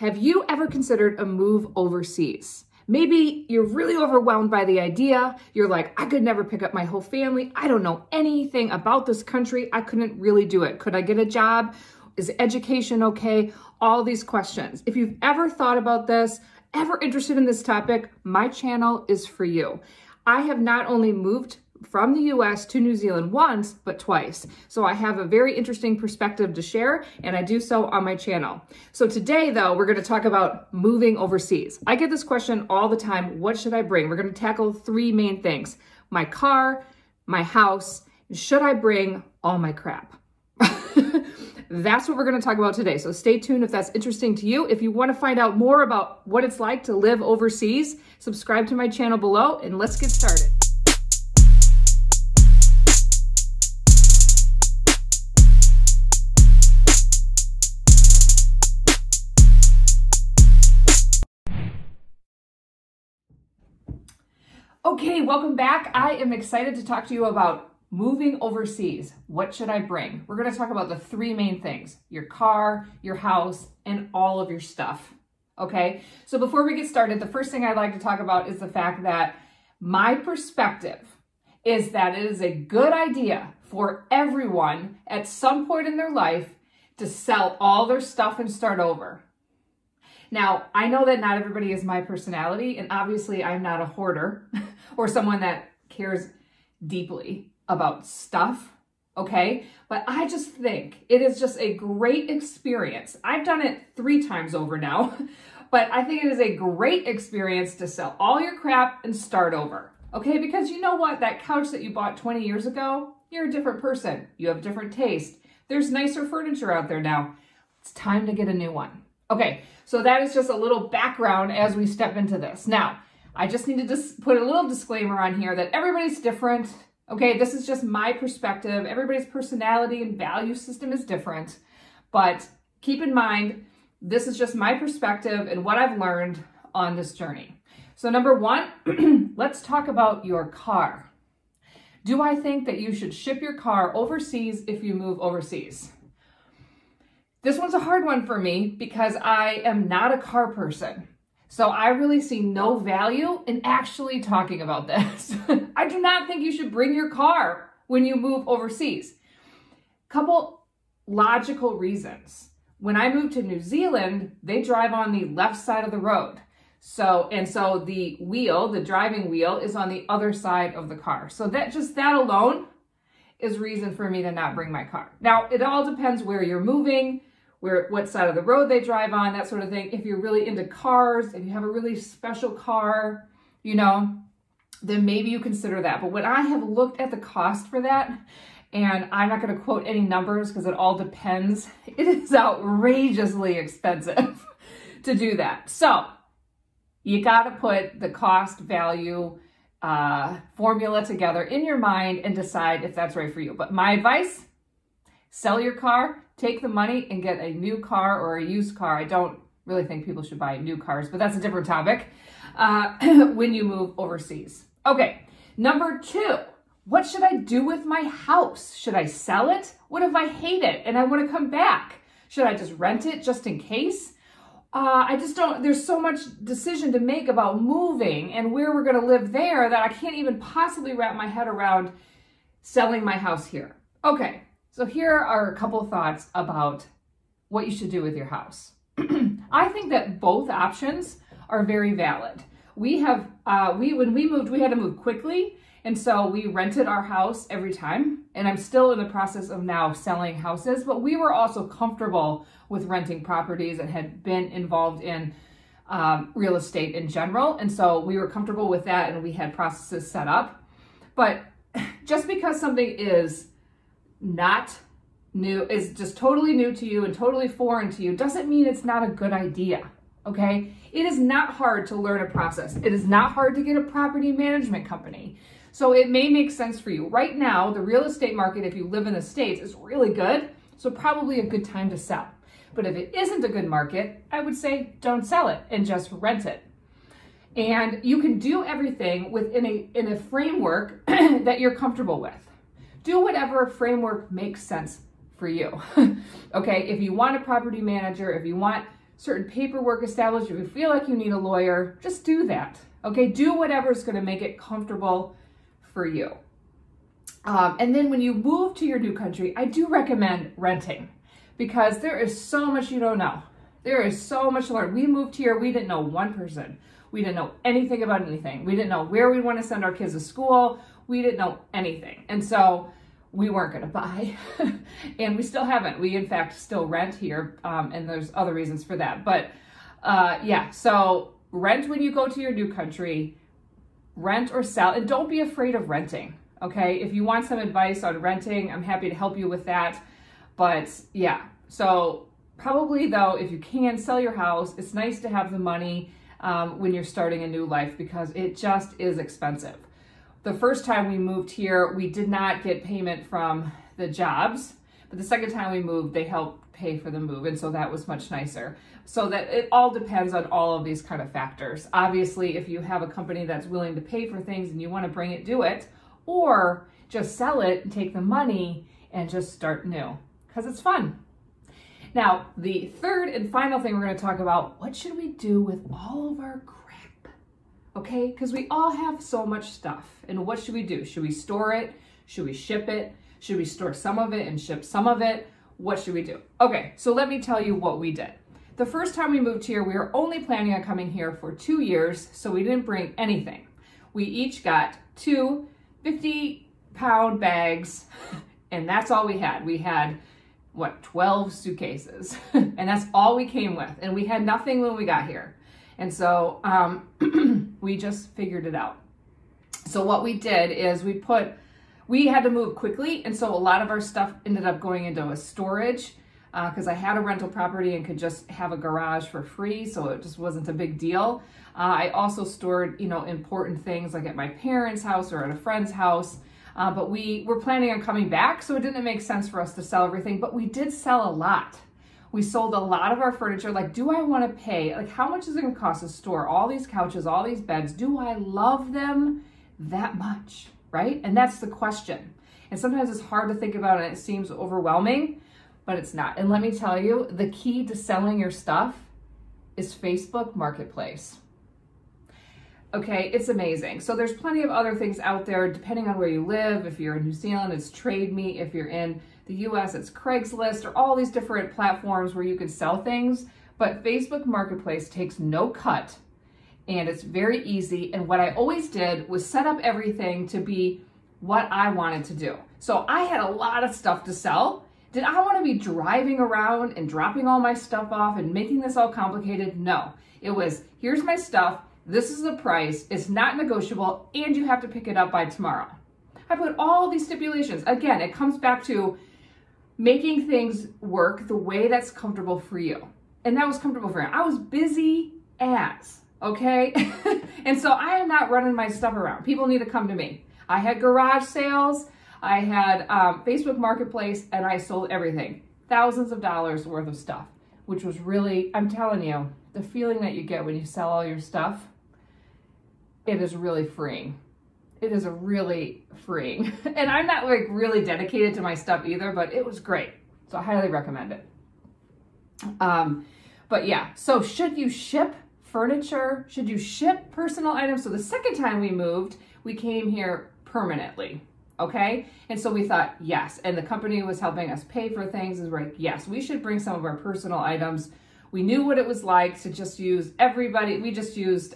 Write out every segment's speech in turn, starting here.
Have you ever considered a move overseas? Maybe you're really overwhelmed by the idea. You're like, I could never pick up my whole family. I don't know anything about this country. I couldn't really do it. Could I get a job? Is education okay? All these questions. If you've ever thought about this, ever interested in this topic, my channel is for you. I have not only moved from the US to New Zealand once, but twice. So I have a very interesting perspective to share, and I do so on my channel. So today though, we're gonna talk about moving overseas. I get this question all the time, what should I bring? We're gonna tackle three main things: my car, my house, and should I bring all my crap? That's what we're gonna talk about today. So stay tuned if that's interesting to you. If you wanna find out more about what it's like to live overseas, subscribe to my channel below and let's get started. Okay, welcome back. I am excited to talk to you about moving overseas. What should I bring? We're going to talk about the three main things: your car, your house, and all of your stuff. Okay, so before we get started, the first thing I'd like to talk about is the fact that my perspective is that it is a good idea for everyone at some point in their life to sell all their stuff and start over. Now, I know that not everybody is my personality, and obviously I'm not a hoarder or someone that cares deeply about stuff, okay? But I just think it is just a great experience. I've done it 3 times over now, but I think it is a great experience to sell all your crap and start over, okay? Because you know what? That couch that you bought 20 years ago, you're a different person. You have different taste. There's nicer furniture out there now. It's time to get a new one. Okay, so that is just a little background as we step into this. Now, I just need to just put a little disclaimer on here that everybody's different. Okay, this is just my perspective. Everybody's personality and value system is different. But keep in mind, this is just my perspective and what I've learned on this journey. So number 1, let's talk about your car. Do I think that you should ship your car overseas if you move overseas? This one's a hard one for me because I am not a car person. So I really see no value in actually talking about this. I do not think you should bring your car when you move overseas. Couple logical reasons. When I moved to New Zealand, they drive on the left side of the road. So the wheel, the driving wheel, is on the other side of the car. So that alone is reason for me to not bring my car. Now, it all depends where you're moving, what side of the road they drive on, that sort of thing. If you're really into cars, if you have a really special car, you know, then maybe you consider that. But when I have looked at the cost for that, and I'm not gonna quote any numbers because it all depends, it is outrageously expensive to do that. So you gotta put the cost value formula together in your mind and decide if that's right for you. But my advice: sell your car, take the money, and get a new car or a used car. I don't really think people should buy new cars, but that's a different topic when you move overseas. Okay, number 2, what should I do with my house? Should I sell it? What if I hate it and I want to come back? Should I just rent it just in case? I just don't, there's so much decision to make about moving and where we're going to live there that I can't even possibly wrap my head around selling my house here. Okay. So here are a couple thoughts about what you should do with your house. I think that both options are very valid. We have, when we moved, we had to move quickly. And so we rented our house every time. And I'm still in the process of now selling houses, but we were also comfortable with renting properties and had been involved in real estate in general. And so we were comfortable with that and we had processes set up. But just because something is not new, is just totally new to you and totally foreign to you, doesn't mean it's not a good idea, okay? It is not hard to learn a process. It is not hard to get a property management company. So it may make sense for you. Right now, the real estate market, if you live in the States, is really good, so probably a good time to sell. But if it isn't a good market, I would say don't sell it and just rent it. And you can do everything within a framework that you're comfortable with. Do whatever framework makes sense for you. Okay, if you want a property manager, if you want certain paperwork established, if you feel like you need a lawyer, just do that. Okay, do whatever's going to make it comfortable for you. And then when you move to your new country, I do recommend renting because there is so much you don't know. There is so much to learn. We moved here, we didn't know one person. We didn't know anything about anything. We didn't know where we want to send our kids to school. We didn't know anything. And so we weren't going to buy and we still haven't. We in fact still rent here. And there's other reasons for that. But yeah, so rent when you go to your new country, rent or sell, and don't be afraid of renting. Okay, if you want some advice on renting, I'm happy to help you with that. But yeah, so probably though, if you can sell your house, it's nice to have the money when you're starting a new life because it just is expensive. The first time we moved here, we did not get payment from the jobs, but the second time we moved, they helped pay for the move, and so that was much nicer. So that it all depends on all of these kind of factors. Obviously, if you have a company that's willing to pay for things and you want to bring it, do it. Or just sell it and take the money and just start new because it's fun. Now, the third and final thing we're going to talk about, what should we do with all of our crap? Okay, because we all have so much stuff. And what should we do? Should we store it? Should we ship it? Should we store some of it and ship some of it? What should we do? Okay, so let me tell you what we did. The first time we moved here, we were only planning on coming here for 2 years, so we didn't bring anything. We each got two 50-pound bags, and that's all we had. We had, what, 12 suitcases, and that's all we came with, and we had nothing when we got here. And so we just figured it out. So what we did is we had to move quickly, and so a lot of our stuff ended up going into a storage because I had a rental property and could just have a garage for free, so it just wasn't a big deal. I also stored, you know, important things like at my parents' house or at a friend's house, but we were planning on coming back, so it didn't make sense for us to sell everything, but we did sell a lot. We sold a lot of our furniture. Like, do I want to pay? Like, how much is it going to cost to store all these couches, all these beds? Do I love them that much, right? And that's the question. And sometimes it's hard to think about and it seems overwhelming, but it's not. And let me tell you, the key to selling your stuff is Facebook Marketplace. Okay, it's amazing. So there's plenty of other things out there depending on where you live. If you're in New Zealand, it's Trade Me. If you're in the US, it's Craigslist or all these different platforms where you can sell things. But Facebook Marketplace takes no cut and it's very easy. And what I always did was set up everything to be what I wanted to do. So I had a lot of stuff to sell. Did I want to be driving around and dropping all my stuff off and making this all complicated? No. It was, here's my stuff, this is the price, it's not negotiable, and you have to pick it up by tomorrow. I put all these stipulations. Again, it comes back to making things work the way that's comfortable for you. And that was comfortable for me. I was busy as, okay? And so I am not running my stuff around. People need to come to me. I had garage sales. I had Facebook Marketplace, and I sold everything. Thousands of dollars worth of stuff, which was really, I'm telling you, the feeling that you get when you sell all your stuff, it is really freeing. It is a really freeing. And I'm not like really dedicated to my stuff either, but it was great. So I highly recommend it. But yeah, so should you ship furniture? Should you ship personal items? So the second time we moved, we came here permanently. Okay, and so we thought, yes, and the company was helping us pay for things, and we're like, yes, we should bring some of our personal items. We knew what it was like to just use everybody. We just used,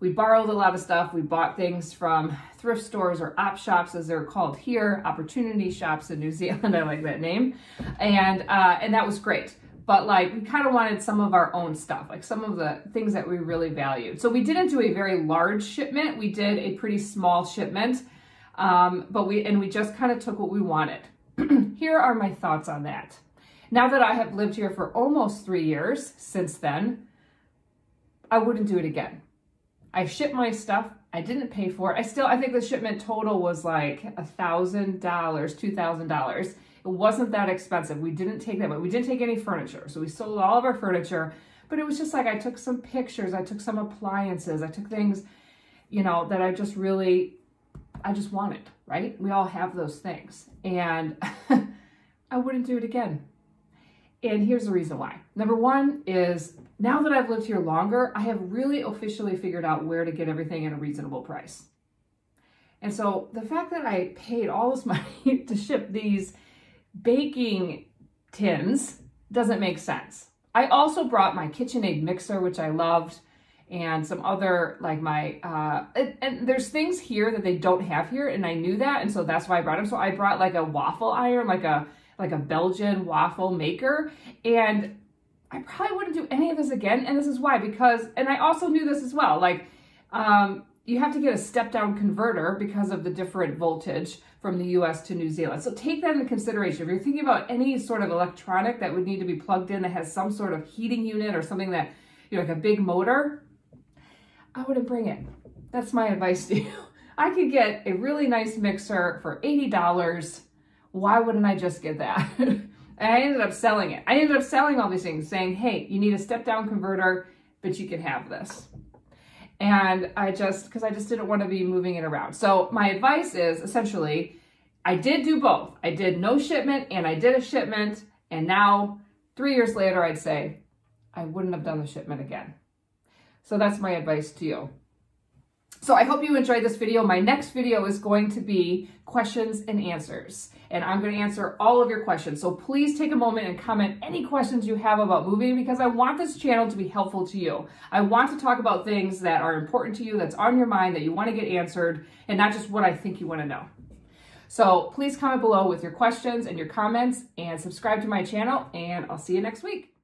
we borrowed a lot of stuff. We bought things from thrift stores or op shops, as they're called here, opportunity shops in New Zealand. I like that name. And that was great. But like, we kind of wanted some of our own stuff, like some of the things that we really valued. So we didn't do a very large shipment. We did a pretty small shipment. But we just kind of took what we wanted. Here are my thoughts on that. Now that I have lived here for almost 3 years since then, I wouldn't do it again. I shipped my stuff. I didn't pay for it. I think the shipment total was like $1,000, $2,000. It wasn't that expensive. We didn't take that much. We didn't take any furniture. So we sold all of our furniture, but it was just like, I took some pictures. I took some appliances. I took things, you know, that I just want it, right? We all have those things. And I wouldn't do it again. And here's the reason why. Number one is, now that I've lived here longer, I have really officially figured out where to get everything at a reasonable price. And so the fact that I paid all this money to ship these baking tins doesn't make sense. I also brought my KitchenAid mixer, which I loved, and some other, like my, and there's things here that they don't have here, and I knew that, and so that's why I brought them. So I brought like a waffle iron, like a Belgian waffle maker, and I probably wouldn't do any of this again, and this is why, because, and I also knew this as well, like, you have to get a step-down converter because of the different voltage from the US to New Zealand. So take that into consideration. If you're thinking about any sort of electronic that would need to be plugged in that has some sort of heating unit or something that, you know, like a big motor, I wouldn't bring it. That's my advice to you. I could get a really nice mixer for $80. Why wouldn't I just get that? And I ended up selling it. I ended up selling all these things saying, hey, you need a step-down converter, but you can have this. And I just, because I just didn't want to be moving it around. So my advice is essentially, I did do both. I did no shipment and I did a shipment. And now 3 years later, I'd say I wouldn't have done the shipment again. So that's my advice to you. So I hope you enjoyed this video. My next video is going to be questions and answers, and I'm going to answer all of your questions. So please take a moment and comment any questions you have about moving, because I want this channel to be helpful to you. I want to talk about things that are important to you, that's on your mind, that you want to get answered, and not just what I think you want to know. So please comment below with your questions and your comments, and subscribe to my channel, and I'll see you next week.